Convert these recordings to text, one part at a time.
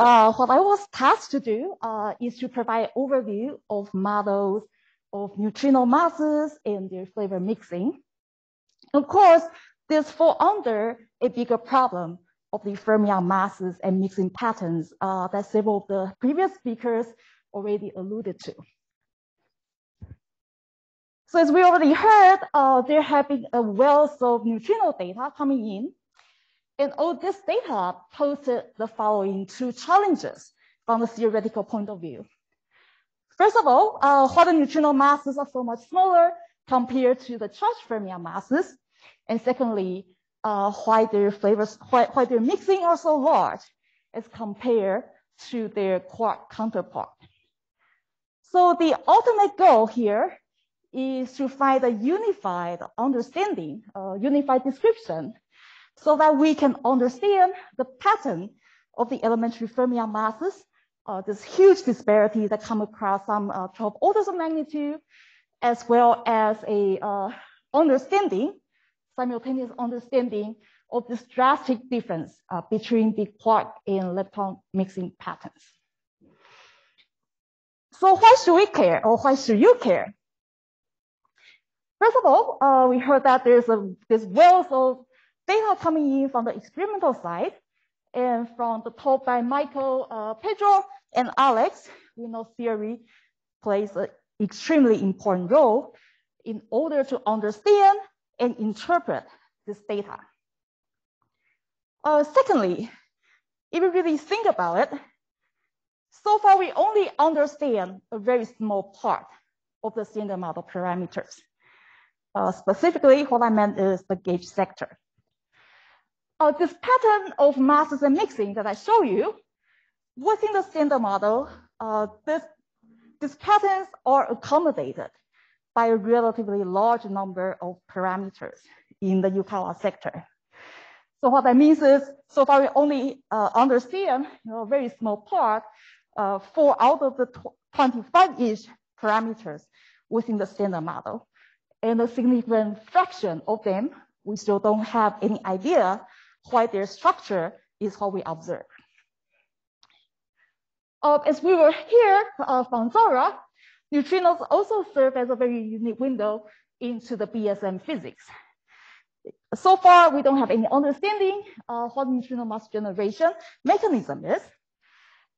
What I was tasked to do is to provide overview of models of neutrino masses and their flavor mixing. Of course, this falls under a bigger problem of the fermion masses and mixing patterns that several of the previous speakers already alluded to. So as we already heard, there have been a wealth of neutrino data coming in, and all this data posed the following two challenges from the theoretical point of view. First of all, why the neutrino masses are so much smaller compared to the charge fermion masses, and secondly, why their mixing are so large as compared to their quark counterpart. So the ultimate goal here is to find a unified understanding, unified description, so that we can understand the pattern of the elementary fermion masses, this huge disparity that come across some 12 orders of magnitude, as well as a simultaneous understanding of this drastic difference between the quark and lepton mixing patterns. So why should we care, or why should you care? First of all, we heard that there's this wealth of data coming in from the experimental side, and from the talk by Michael, Pedro, and Alex, we know theory plays an extremely important role in order to understand and interpret this data. Secondly, if you really think about it, so far we only understand a very small part of the standard model parameters. Specifically, what I meant is the gauge sector. This pattern of masses and mixing that I show you, within the standard model, these patterns are accommodated by a relatively large number of parameters in the Yukawa sector. So what that means is, so far we only understand a very small part, 4 out of the 25-ish parameters within the standard model, and a significant fraction of them, we still don't have any idea why their structure is what we observe. As we were here from Zora, neutrinos also serve as a very unique window into the BSM physics. So far, we don't have any understanding of what neutrino mass generation mechanism is.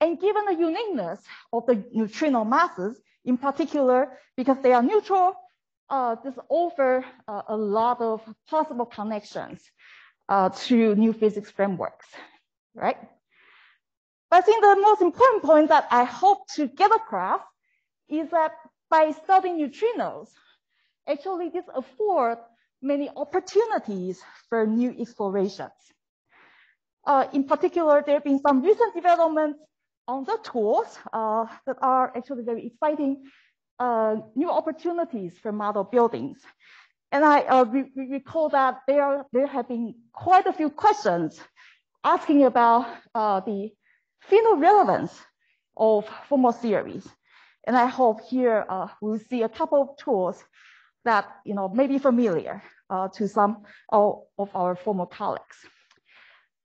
And given the uniqueness of the neutrino masses, in particular, because they are neutral, this offers a lot of possible connections to new physics frameworks, right? But I think the most important point that I hope to get across is that by studying neutrinos, actually this affords many opportunities for new explorations. In particular, there have been some recent developments on the tools that are actually very exciting, new opportunities for model buildings. And I recall that there have been quite a few questions asking about the phenorelevance of formal theories. And I hope here we'll see a couple of tools that may be familiar to some of our former colleagues.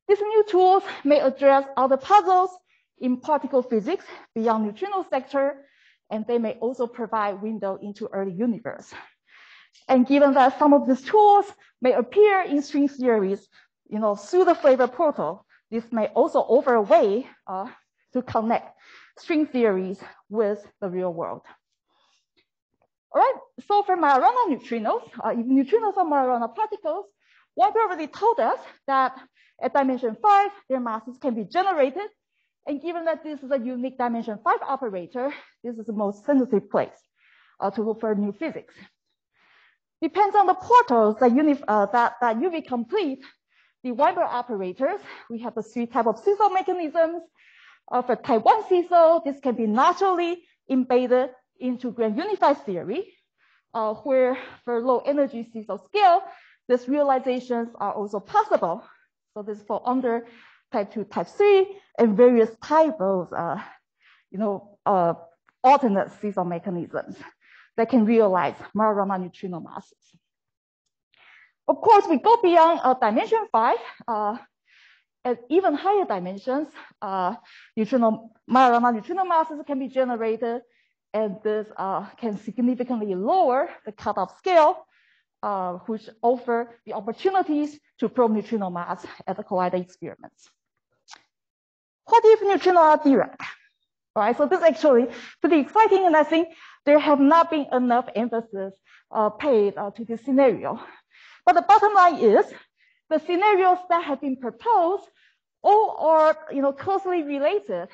These new tools may address other puzzles in particle physics beyond neutrino sector, and they may also provide window into early universe. And given that some of these tools may appear in string theories, through the flavor portal, this may also offer a way to connect string theories with the real world. All right, so for Majorana neutrinos, if neutrinos are Majorana particles, Weinberg already told us that at dimension 5, their masses can be generated. And given that this is a unique dimension 5 operator, this is the most sensitive place to look for new physics. Depends on the portals that you will complete the Weinberg operators. We have the 3 types of seesaw mechanisms. For type 1 seesaw, this can be naturally embedded into grand unified theory, where for low energy seesaw scale, these realizations are also possible. So this falls under type 2, type 3, and various types of alternate seesaw mechanisms that can realize Majorana neutrino masses. Of course, we go beyond dimension 5 At even higher dimensions, Majorana neutrino masses can be generated, and this can significantly lower the cutoff scale, which offer the opportunities to probe neutrino mass at the collider experiments. What if neutrinos are Dirac? All right, so this is actually pretty exciting, and I think there have not been enough emphasis paid to this scenario. But the bottom line is, the scenarios that have been proposed all are, closely related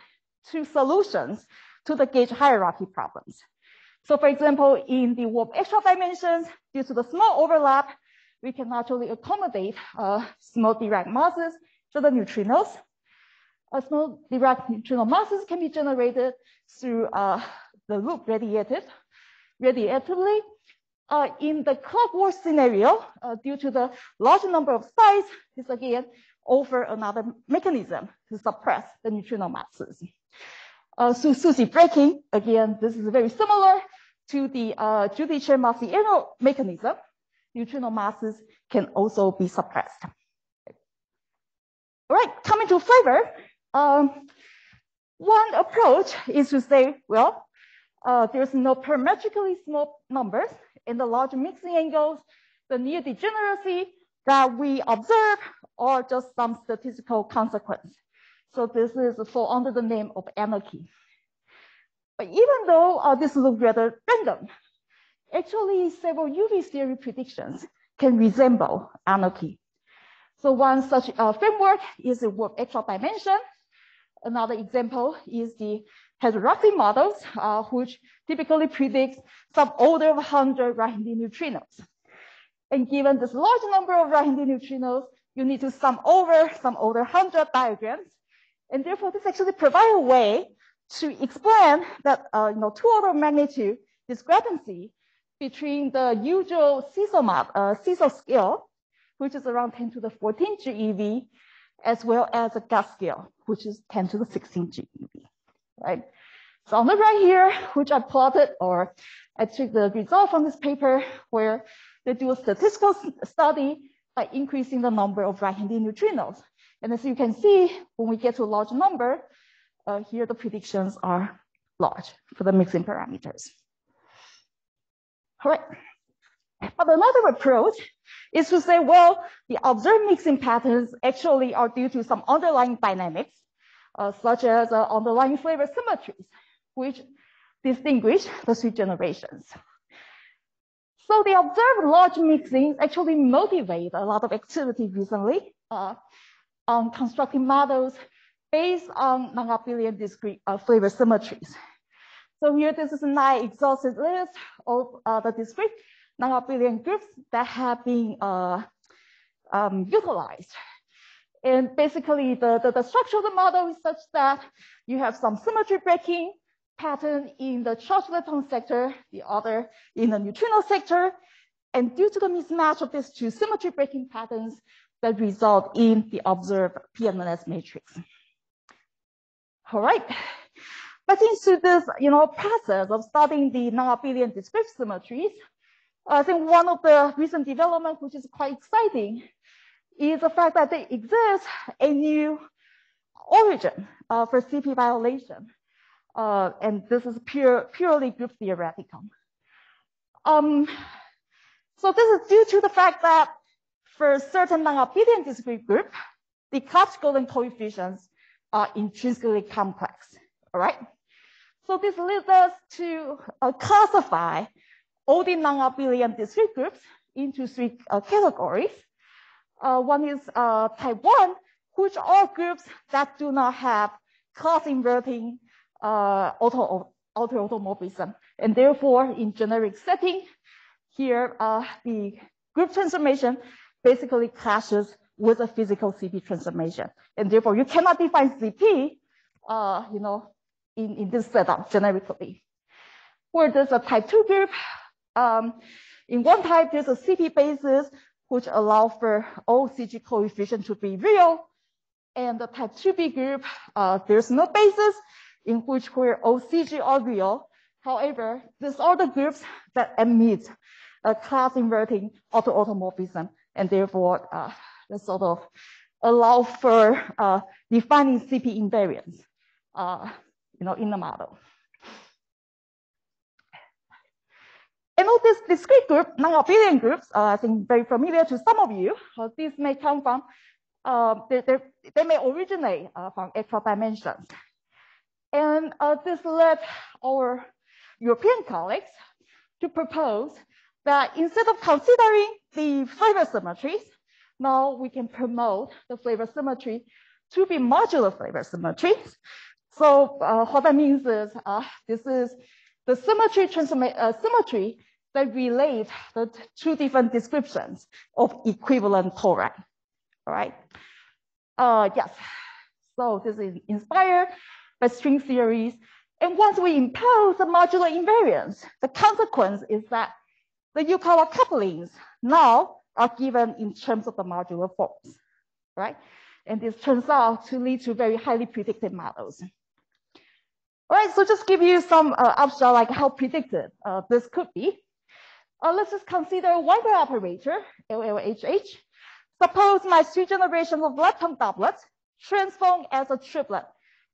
to solutions to the gauge hierarchy problems. So, for example, in the warp extra dimensions, due to the small overlap, we can naturally accommodate small Dirac masses to the neutrinos. Small Dirac neutrino masses can be generated through the loop radiatively. In the clockwork scenario, due to the large number of sites, this again offers another mechanism to suppress the neutrino masses. So Susie breaking, again, this is very similar to the Judy Chen-Marciano mechanism. Neutrino masses can also be suppressed. All right, coming to flavor, one approach is to say, well, there's no parametrically small numbers in the large mixing angles. The near degeneracy that we observe are just some statistical consequence. So this is fall under the name of anarchy. But even though this looks rather random, actually several UV theory predictions can resemble anarchy. So one such framework is the warp extra dimension. Another example is the heterodoxy models, which typically predicts some order of 100 right-handed neutrinos. And given this large number of right-handed neutrinos, you need to sum over some order 100 diagrams. And therefore, this actually provides a way to explain that two order of magnitude discrepancy between the usual CISO scale, which is around 10 to the 14 GeV, as well as a Gauss scale, which is 10 to the 16 GeV. Right. So on the right here, which I plotted, or I took the result from this paper, where they do a statistical study by increasing the number of right-handed neutrinos. And as you can see, when we get to a large number, here the predictions are large for the mixing parameters. All right. But another approach is to say, well, the observed mixing patterns actually are due to some underlying dynamics, such as underlying flavor symmetries, which distinguish the three generations. So the observed large mixings actually motivate a lot of activity recently on constructing models based on non-abelian discrete flavor symmetries. So here, this is a nice exhaustive list of the discrete non-abelian groups that have been utilized. And basically, the structure of the model is such that you have some symmetry breaking pattern in the charge electron sector, the other in the neutrino sector. And due to the mismatch of these two symmetry breaking patterns that result in the observed PMNS matrix. All right. But into this process of studying the non-abelian discrete symmetries, I think one of the recent developments, which is quite exciting, is the fact that there exists a new origin for CP violation. And this is purely group theoretical. So this is due to the fact that for certain non-abelian discrete group, the Kapsch-Golden coefficients are intrinsically complex, all right? So this leads us to classify all the non-abelian discrete groups into three categories. One is type 1, which are groups that do not have class-inverting auto-automorphism. And therefore, in generic setting, here the group transformation basically clashes with a physical CP transformation. And therefore, you cannot define CP in this setup generically. Where there's a type 2 group, in one type, there's a CP basis, which allow for all CG coefficients to be real. And the type 2B group, there's no basis in which where all CG are real. However, these are the groups that emit a class inverting auto-automorphism, and therefore the sort of allow for defining CP invariants, in the model. And all this discrete group, non-abelian groups, I think very familiar to some of you. These may come from, they may originate from extra dimensions. And this led our European colleagues to propose that instead of considering the flavor symmetries, now we can promote the flavor symmetry to be modular flavor symmetries. So what that means is this is the symmetry symmetry that relates the two different descriptions of equivalent chloride. All right. Yes. So this is inspired by string theories. And once we impose the modular invariance, the consequence is that the Yukawa couplings now are given in terms of the modular forms, right? And this turns out to lead to very highly predictive models. All right, so just give you some abstract, like how predictive this could be. Let's just consider a Weinberg operator, LLHH. Suppose my three generations of lepton doublets transform as a triplet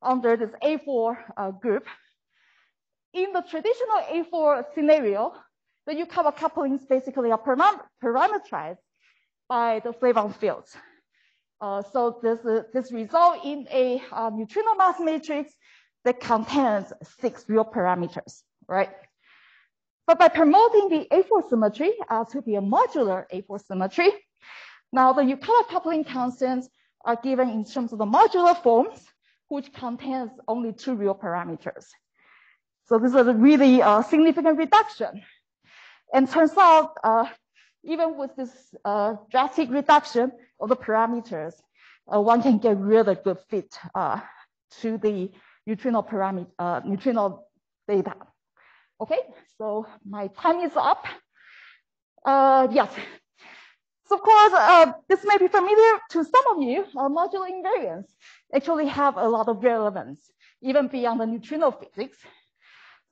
under this A4 group. In the traditional A4 scenario, the Yukawa couplings basically are parameterized by the Flavon fields. So this results in a neutrino mass matrix that contains 6 real parameters, right? But by promoting the A4 symmetry to be a modular A4 symmetry, now the Yukawa coupling constants are given in terms of the modular forms, which contains only 2 real parameters. So this is a really significant reduction. And turns out, even with this drastic reduction of the parameters, one can get really good fit to the neutrino parameter, neutrino data. Okay, so my time is up. Yes. So of course, this may be familiar to some of you. Modular invariants actually have a lot of relevance, even beyond the neutrino physics.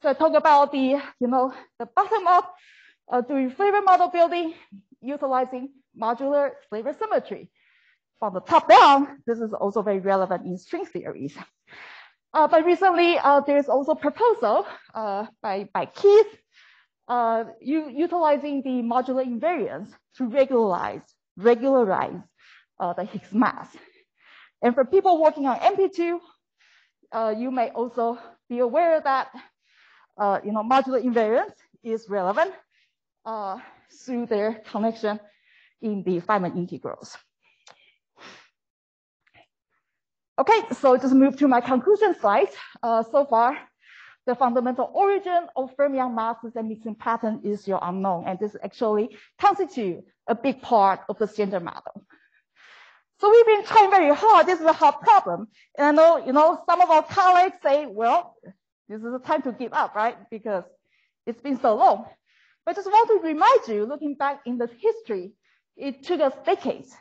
So I talk about the, the bottom-up doing flavor model building, utilizing modular flavor symmetry. From the top down, this is also very relevant in string theories. But recently, there's also a proposal by Keith utilizing the modular invariance to regularize the Higgs mass. And for people working on MP2, you may also be aware that modular invariance is relevant through their connection in the Feynman integrals. Okay, so just move to my conclusion slide. So far, the fundamental origin of fermion masses and mixing pattern is your unknown, and this actually constitutes a big part of the standard model. So we've been trying very hard. This is a hard problem, and I know some of our colleagues say, well, this is the time to give up, right? Because it's been so long. But I just want to remind you, looking back in the history, it took us decades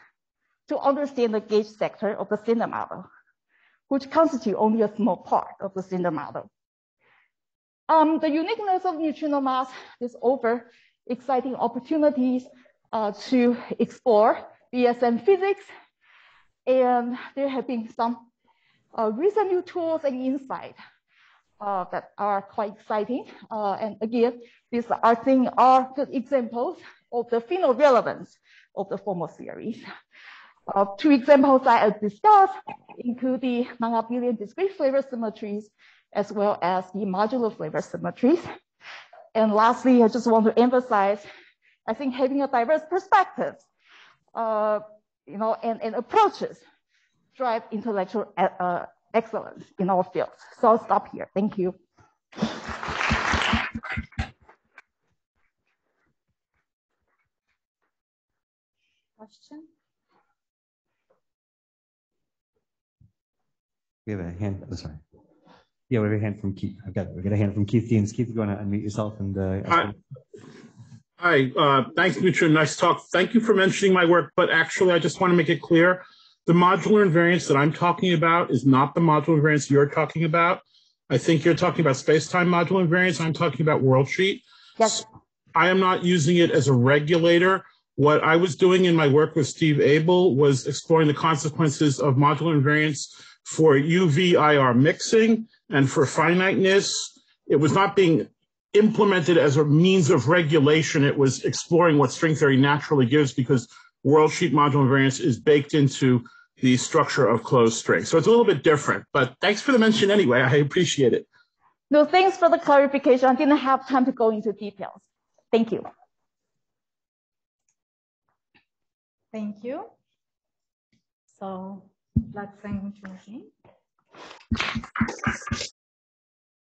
to understand the gauge sector of the standard model, which constitutes only a small part of the standard model. The uniqueness of neutrino mass is over exciting opportunities to explore BSM physics. And there have been some recent new tools and insights that are quite exciting. And again, these I think are good examples of the phenol relevance of the formal series. 2 examples I discussed include the non-abelian discrete flavor symmetries as well as the modular flavor symmetries. And lastly, I just want to emphasize, I think having a diverse perspective, and approaches drive intellectual excellence in our fields. So I'll stop here. Thank you. Question? We have a hand. Oh, sorry. Yeah, we have a hand from Keith. I've got it. We got a hand from Keith Deans. Keith, you want to unmute yourself and. Hi. Thanks, Mitch. Nice talk. Thank you for mentioning my work, but actually, I just want to make it clear. The modular invariance that I'm talking about is not the modular invariance you're talking about. I think you're talking about space-time modular invariance. I'm talking about world sheet. Yes. I am not using it as a regulator What I was doing in my work with Steve Abel was exploring the consequences of modular invariance for UV-IR mixing and for finiteness. It was not being implemented as a means of regulation. It was exploring what string theory naturally gives, because worldsheet modular invariance is baked into the structure of closed string. So it's a little bit different, but thanks for the mention anyway. I appreciate it. No, thanks for the clarification. I didn't have time to go into details. Thank you. Thank you. So let's thank you again.